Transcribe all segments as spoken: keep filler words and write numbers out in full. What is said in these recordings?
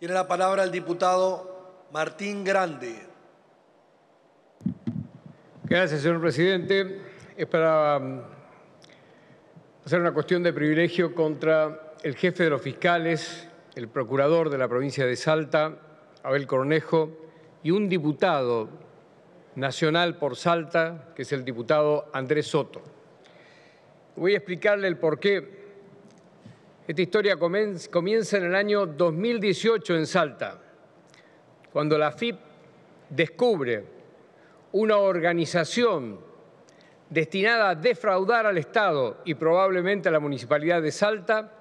Tiene la palabra el diputado Martín Grande. Gracias, señor presidente. Es para hacer una cuestión de privilegio contra el jefe de los fiscales, el procurador de la provincia de Salta, Abel Cornejo, y un diputado nacional por Salta, que es el diputado Andrés Soto. Voy a explicarle el porqué. Esta historia comienza en el año dos mil dieciocho en Salta, cuando la A F I P descubre una organización destinada a defraudar al Estado y probablemente a la Municipalidad de Salta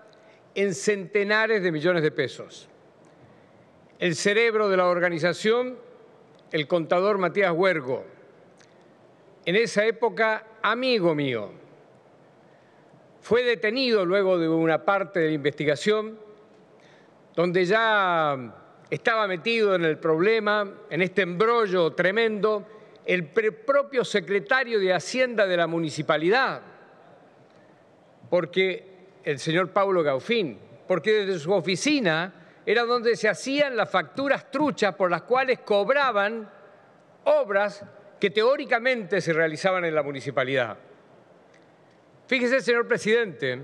en centenares de millones de pesos. El cerebro de la organización, el contador Matías Huergo, en esa época amigo mío, fue detenido luego de una parte de la investigación donde ya estaba metido en el problema, en este embrollo tremendo, el propio secretario de Hacienda de la Municipalidad, porque el señor Pablo Gaufín, porque desde su oficina era donde se hacían las facturas truchas por las cuales cobraban obras que teóricamente se realizaban en la Municipalidad. Fíjese, señor presidente,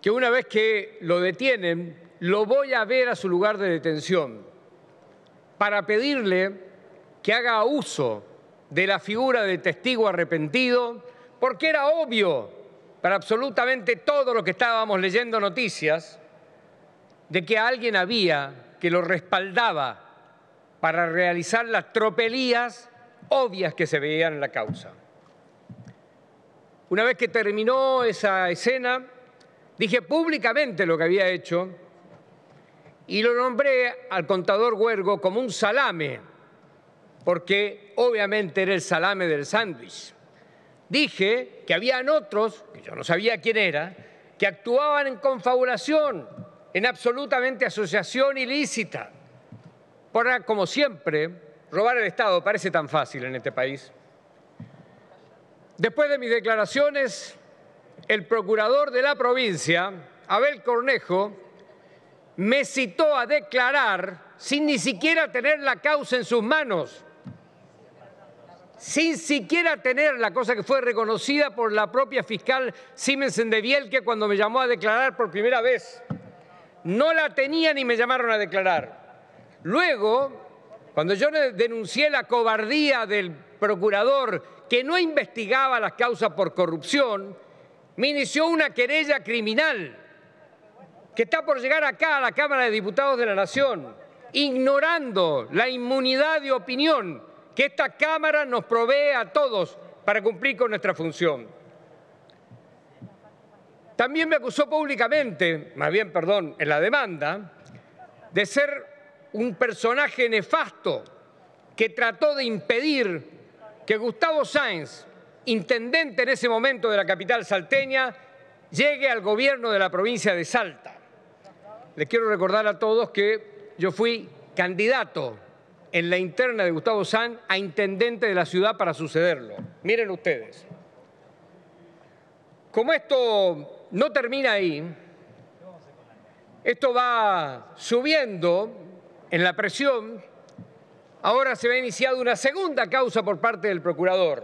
que una vez que lo detienen, lo voy a ver a su lugar de detención para pedirle que haga uso de la figura del testigo arrepentido, porque era obvio para absolutamente todos los que estábamos leyendo noticias de que alguien había que lo respaldaba para realizar las tropelías obvias que se veían en la causa. Una vez que terminó esa escena, dije públicamente lo que había hecho y lo nombré al contador Huergo como un salame, porque obviamente era el salame del sándwich. Dije que habían otros, que yo no sabía quién era, que actuaban en confabulación, en absolutamente asociación ilícita, por, como siempre, robar al Estado parece tan fácil en este país. Después de mis declaraciones, el procurador de la provincia, Abel Cornejo, me citó a declarar sin ni siquiera tener la causa en sus manos, sin siquiera tener la cosa que fue reconocida por la propia fiscal Simensen de Vielke cuando me llamó a declarar por primera vez. No la tenían y me llamaron a declarar. Luego, cuando yo denuncié la cobardía del procurador que no investigaba las causas por corrupción, me inició una querella criminal que está por llegar acá a la Cámara de Diputados de la Nación, ignorando la inmunidad de opinión que esta Cámara nos provee a todos para cumplir con nuestra función. También me acusó públicamente, más bien, perdón, en la demanda, de ser un personaje nefasto que trató de impedir que Gustavo Sáenz, intendente en ese momento de la capital salteña, llegue al gobierno de la provincia de Salta. Les quiero recordar a todos que yo fui candidato en la interna de Gustavo Sáenz a intendente de la ciudad para sucederlo. Miren ustedes. Como esto no termina ahí, esto va subiendo en la presión. Ahora se ha iniciado una segunda causa por parte del procurador.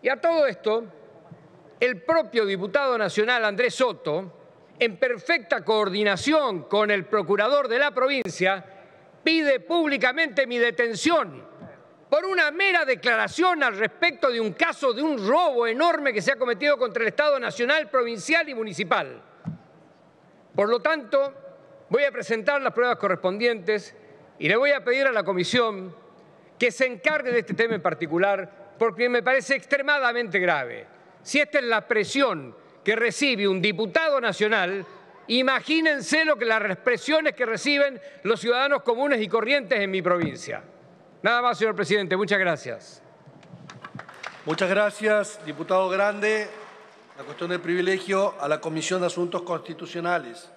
Y a todo esto, el propio diputado nacional Andrés Soto, en perfecta coordinación con el procurador de la provincia, pide públicamente mi detención por una mera declaración al respecto de un caso de un robo enorme que se ha cometido contra el Estado Nacional, provincial y municipal. Por lo tanto, voy a presentar las pruebas correspondientes y le voy a pedir a la comisión que se encargue de este tema en particular, porque me parece extremadamente grave. Si esta es la presión que recibe un diputado nacional, imagínense lo que las presiones que reciben los ciudadanos comunes y corrientes en mi provincia. Nada más, señor presidente. Muchas gracias. Muchas gracias, diputado Grande. La cuestión del privilegio a la Comisión de Asuntos Constitucionales.